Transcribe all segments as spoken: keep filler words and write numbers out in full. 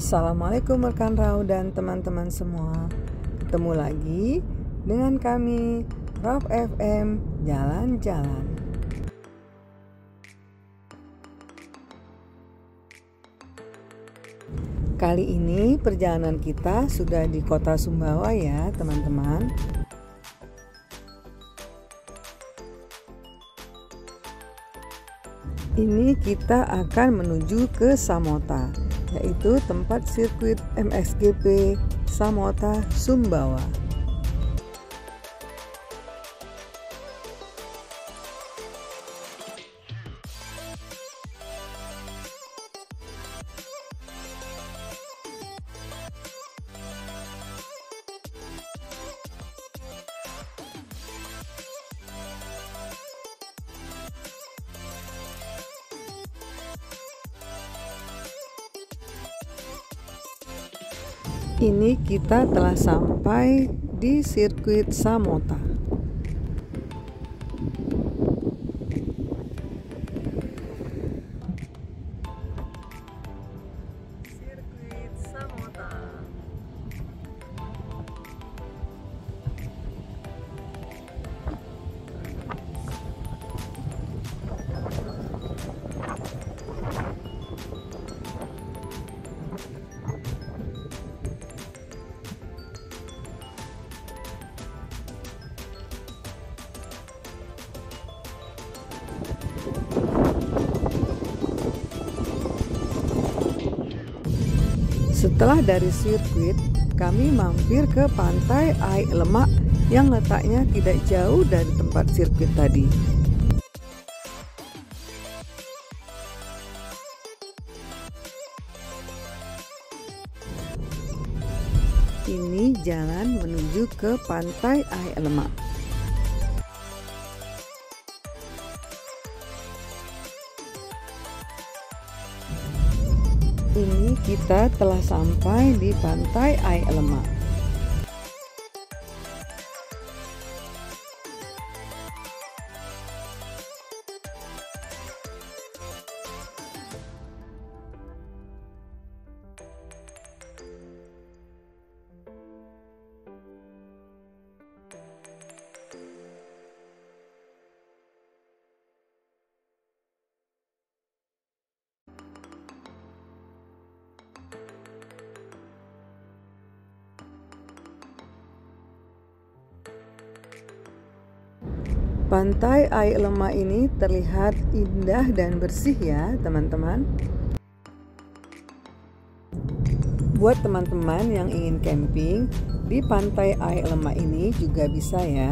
Assalamualaikum rekan R A U dan teman-teman semua. Ketemu lagi dengan kami R A U F M Jalan-Jalan. Kali ini perjalanan kita sudah di kota Sumbawa ya teman-teman. Ini kita akan menuju ke Samota, yaitu tempat sirkuit M S G P Samota Sumbawa. Ini kita telah sampai di sirkuit Samota. Sirkuit Samota. Setelah dari sirkuit, kami mampir ke Pantai Air Lemak yang letaknya tidak jauh dari tempat sirkuit tadi. Ini jalan menuju ke Pantai Air Lemak. Ini kita telah sampai di Pantai Air Lemak. Pantai Air Lemak ini terlihat indah dan bersih ya teman-teman. Buat teman-teman yang ingin camping di Pantai Air Lemak ini juga bisa ya.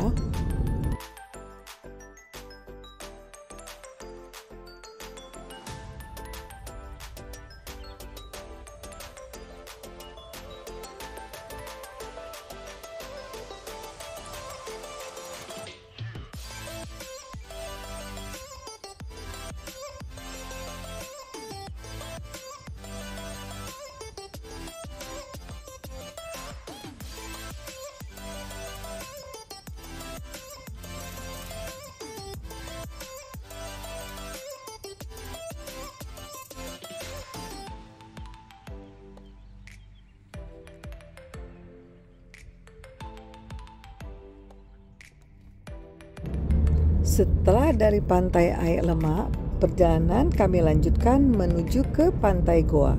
Setelah dari Pantai Air Lemak, perjalanan kami lanjutkan menuju ke Pantai Goa.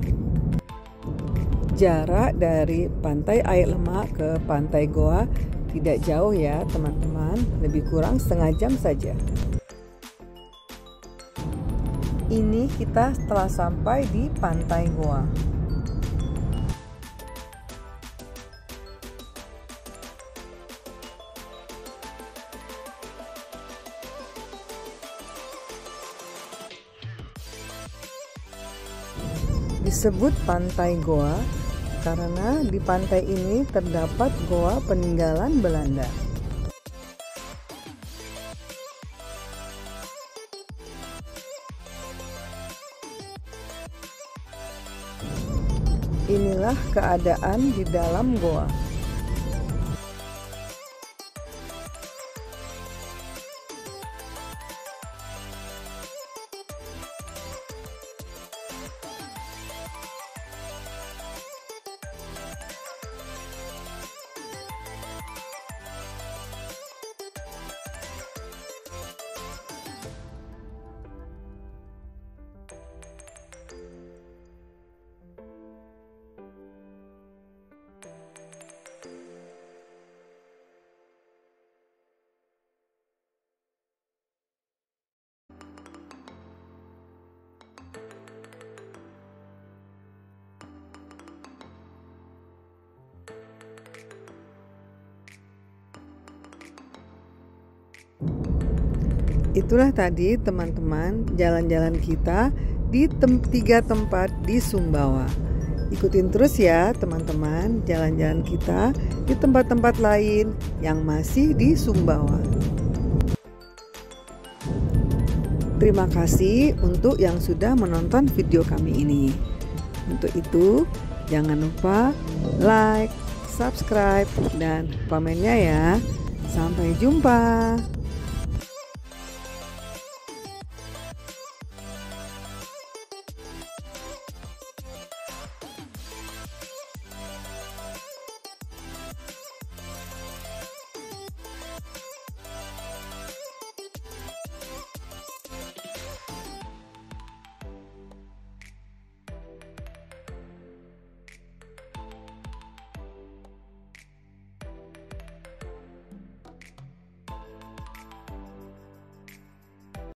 Jarak dari Pantai Air Lemak ke Pantai Goa tidak jauh ya teman-teman, lebih kurang setengah jam saja. Ini kita telah sampai di Pantai Goa. Disebut Pantai Goa karena di pantai ini terdapat goa peninggalan Belanda. Inilah keadaan di dalam goa. Itulah tadi teman-teman jalan-jalan kita di tem- tiga tempat di Sumbawa. Ikutin terus ya teman-teman jalan-jalan kita di tempat-tempat lain yang masih di Sumbawa. Terima kasih untuk yang sudah menonton video kami ini. Untuk itu jangan lupa like, subscribe, dan komennya ya. Sampai jumpa.